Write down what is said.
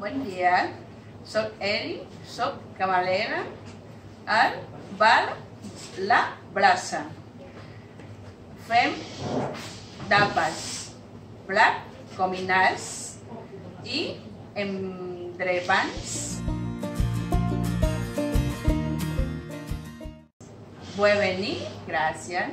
buen día. Soy Eri, soy camarera al bar La Brasa. Fem tapas, black cominas y entrepans. Buen venir, gracias.